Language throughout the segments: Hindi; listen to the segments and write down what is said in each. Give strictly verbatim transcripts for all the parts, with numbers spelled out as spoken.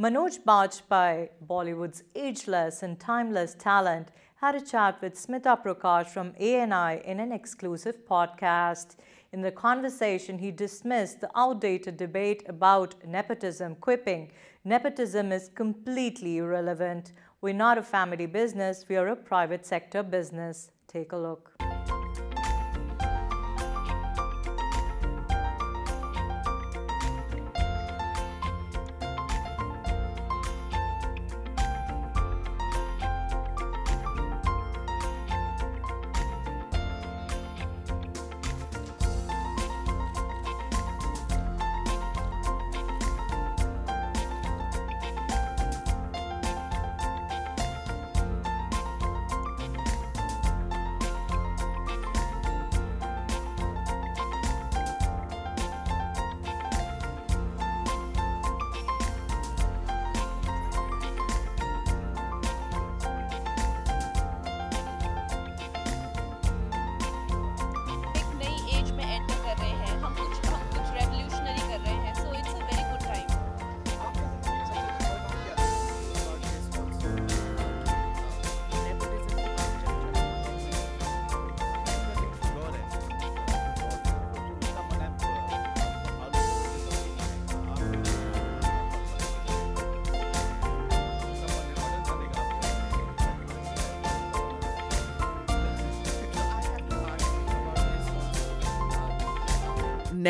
Manoj Bajpayee, Bollywood's ageless and timeless talent, had a chat with Smita Prakash from A N I in an exclusive podcast. In the conversation, he dismissed the outdated debate about nepotism, quipping, "Nepotism is completely irrelevant. We're not a family business, we are a private sector business." Take a look.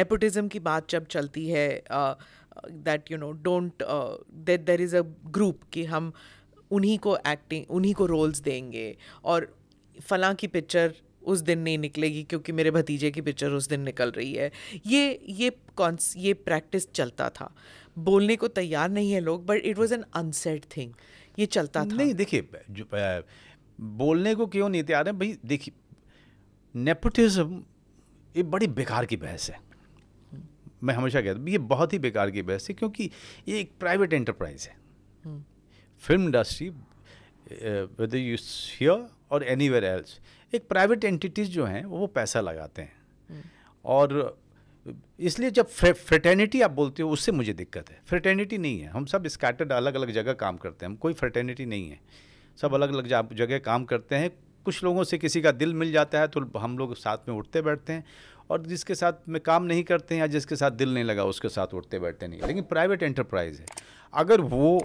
Nepotism की बात जब चलती है that you know don't that there is a group कि हम उन्हीं को एक्टिंग उन्हीं को रोल्स देंगे और फलां की पिक्चर उस दिन नहीं निकलेगी क्योंकि मेरे भतीजे की पिक्चर उस दिन निकल रही है. ये ये कॉन्स ये प्रैक्टिस चलता था. बोलने को तैयार नहीं है लोग but it was an unsaid thing. ये चलता था. नहीं देखिए बोलने को क्यों नहीं तैयार है भाई. देखिए नेपोटिज्म ये बड़ी बेकार की बहस है. मैं हमेशा कहता हूँ ये बहुत ही बेकार की बहस है क्योंकि ये एक प्राइवेट एंटरप्राइज है. hmm. Film industry whether you here or anywhere else एक प्राइवेट एंटिटीज़ जो हैं वो पैसा लगाते हैं. hmm. और इसलिए जब फ्रेटर्निटी आप बोलते हो उससे मुझे दिक्कत है. फ्रेटर्निटी नहीं है. हम सब स्कैटर्ड अलग अलग जगह काम करते हैं. हम कोई फ्रेटर्निटी नहीं है. सब अलग अलग जगह काम करते हैं. कुछ लोगों से किसी का दिल मिल जाता है तो हम लोग साथ में उठते बैठते हैं और जिसके साथ में काम नहीं करते हैं या जिसके साथ दिल नहीं लगा उसके साथ उठते बैठते नहीं. लेकिन प्राइवेट एंटरप्राइज़ है. अगर वो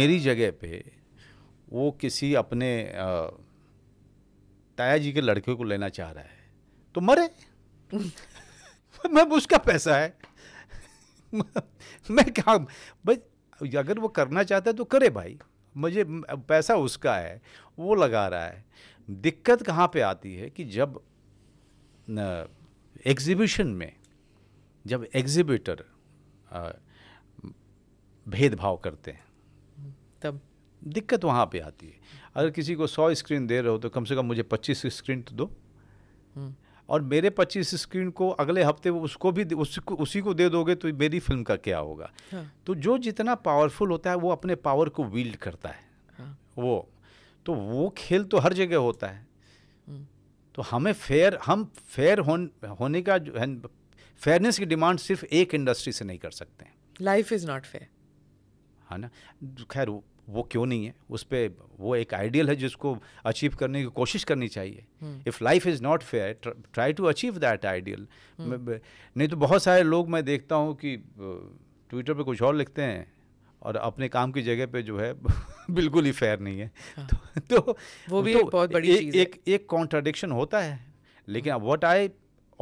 मेरी जगह पे वो किसी अपने ताया जी के लड़के को लेना चाह रहा है तो मरे. मैं उसका पैसा है. मैं क्या भाई. अगर वो करना चाहता है तो करे भाई. मुझे पैसा उसका है वो लगा रहा है. दिक्कत कहाँ पे आती है कि जब एग्जिबिशन में जब एग्जिबिटर भेदभाव करते हैं तब दिक्कत वहाँ पे आती है. अगर किसी को सौ स्क्रीन दे रहे हो तो कम से कम मुझे पच्चीस स्क्रीन तो दो. और मेरे पच्चीस स्क्रीन को अगले हफ्ते वो उसको भी उसको उसी को दे दोगे तो मेरी फिल्म का क्या होगा. हाँ. तो जो जितना पावरफुल होता है वो अपने पावर को विल्ड करता है. हाँ. वो तो वो खेल तो हर जगह होता है. तो हमें फेयर हम फेयर होन, होने का फेयरनेस की डिमांड सिर्फ एक इंडस्ट्री से नहीं कर सकते हैं. लाइफ इज़ नॉट फेयर है ना. खैर वो, वो क्यों नहीं है उस पर वो एक आइडियल है जिसको अचीव करने की कोशिश करनी चाहिए. If life is not fair try to achieve that ideal. नहीं तो बहुत सारे लोग मैं देखता हूँ कि ट्विटर पे कुछ और लिखते हैं और अपने काम की जगह पे जो है बिल्कुल ही फेयर नहीं है. हाँ. तो, तो वो भी तो एक बहुत बड़ी चीज़ है. एक एक कॉन्ट्राडिक्शन होता है. लेकिन what I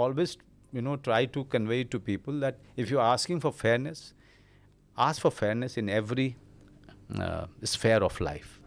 always you know try to convey to people that if you are asking for fairness ask for fairness in every sphere of life.